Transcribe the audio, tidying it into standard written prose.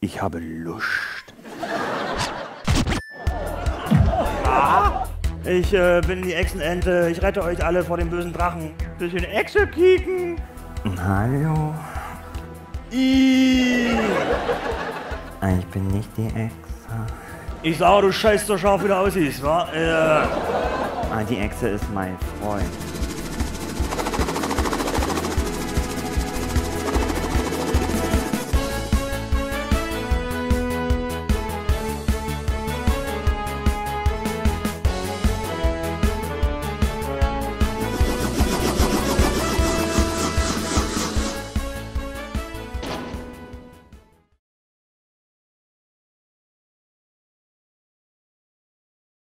Ich habe Lust. Ja? Ich bin die Echsenente. Ich rette euch alle vor dem bösen Drachen. Bisschen Echse kicken. Hallo. Ich bin nicht die Echse. Ich sag, du scheiß so scharf, wie du aussiehst, wa? Die Echse ist mein Freund.